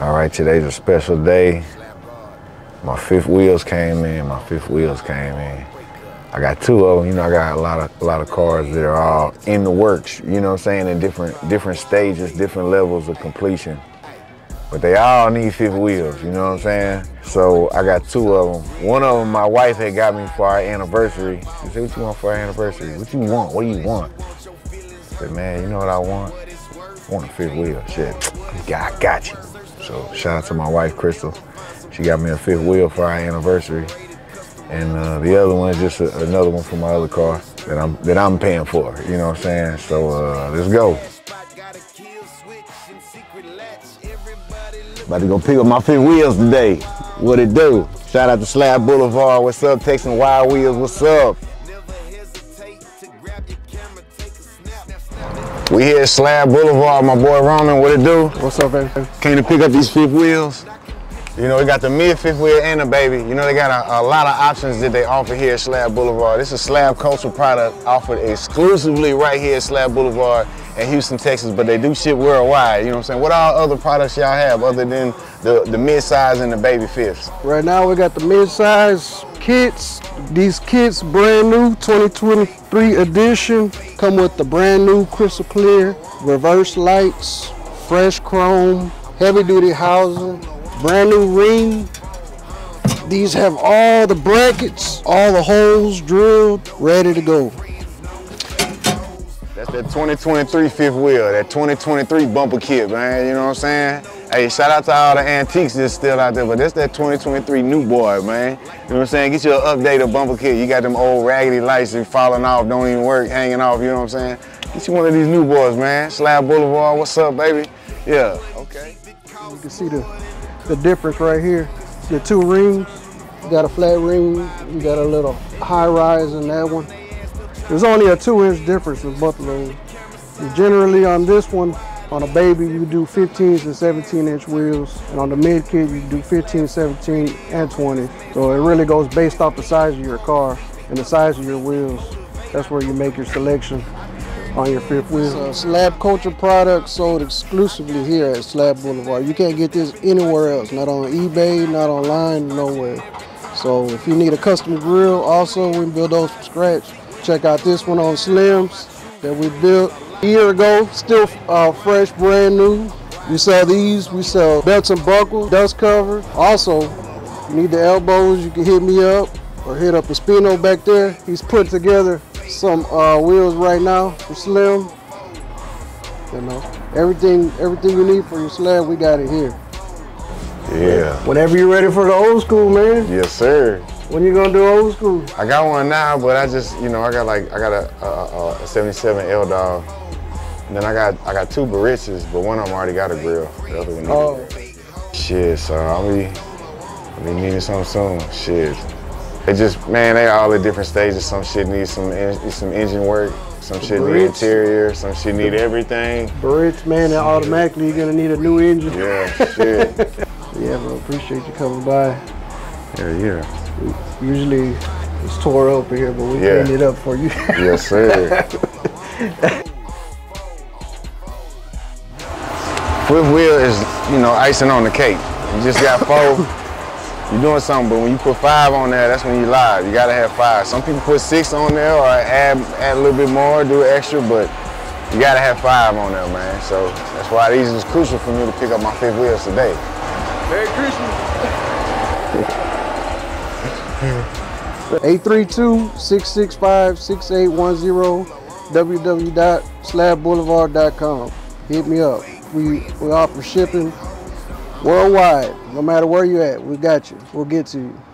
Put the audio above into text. All right, today's a special day. My fifth wheels came in, I got two of them, you know, I got a lot of cars that are all in the works, you know what I'm saying, in different stages, different levels of completion. But they all need fifth wheels, you know what I'm saying? So I got two of them. One of them my wife had got me for our anniversary. She said, what you want for our anniversary? What you want? What do you want? I said, man, you know what I want? I want a fifth wheel. She said, I got you. So shout out to my wife, Crystal. She got me a fifth wheel for our anniversary. And the other one is just another one for my other car that I'm paying for, you know what I'm saying? So let's go. About to go pick up my fifth wheels today. What it do? Shout out to Slab Boulevard. What's up, Texas Wild Wheels? What's up? We here at Slab Boulevard. My boy Roman, what it do? What's up, everything? Came to pick up these fifth wheels. You know, we got the mid-fifth wheel and the baby. You know, they got a lot of options that they offer here at Slab Boulevard. This is a Slab cultural product offered exclusively right here at Slab Boulevard in Houston, Texas, but they do ship worldwide, you know what I'm saying? What all other products y'all have other than the mid-size and the baby fifths? Right now, we got the mid-size kits. These kits, brand new, 2023 edition, come with the brand new crystal clear, reverse lights, fresh chrome, heavy-duty housing, brand new ring. These have all the brackets, all the holes drilled, ready to go. That's that 2023 fifth wheel, that 2023 bumper kit, man, you know what I'm saying? Hey, shout out to all the antiques that's still out there, but that's that 2023 new boy, man. You know what I'm saying? Get you an updated bumper kit. You got them old raggedy lights that falling off, don't even work, hanging off, you know what I'm saying? Get you one of these new boys, man. Slab Boulevard, what's up, baby? Yeah, okay. You can see the difference right here. The two rings, you got a flat ring, you got a little high rise in that one. There's only a 2-inch difference in both of those. Generally on this one, on a baby, you do 15 to 17-inch wheels, and on the mid kit, you do 15, 17, and 20. So it really goes based off the size of your car and the size of your wheels. That's where you make your selection on your fifth wheel. It's a Slab culture product sold exclusively here at Slab Boulevard. You can't get this anywhere else, not on eBay, not online, nowhere. So if you need a custom grill, also we build those from scratch. Check out this one on Slims that we built a year ago, still fresh, brand new. We sell these, we sell belts and buckles, dust cover. Also, if you need the elbows, you can hit me up or hit up Espino back there. He's put together some wheels right now for Slim. You know, everything you need for your slab, we got it here. Yeah. Whenever you're ready for the old school, man. Yes, sir. When you gonna do old school? I got one now, but I just, you know, I got a 77 L Dog. And then I got two Baritzas, but one of them already got a grill. The other one needs a grill. Shit, so I'll be needing something soon. Shit. It just, man, they all at different stages. Some shit needs some engine work. Some shit need interior. Some shit need everything. Baritz, man, that automatically you're gonna need a new engine. Yeah, shit. Yeah, bro, appreciate you coming by. Yeah, yeah. Usually it's tore up here, but we cleaned it up for you. Yes, sir. Fifth wheel is, you know, icing on the cake. You just got four. You're doing something, but when you put five on there, that's when you live. You gotta have five. Some people put six on there or add a little bit more, do extra, but you gotta have five on there, man. So that's why these is crucial for me to pick up my fifth wheels today. Merry Christmas. 832-665-6810, www.slabboulevard.com. Hit me up. We offer shipping worldwide, no matter where you at, we got you. We'll get to you.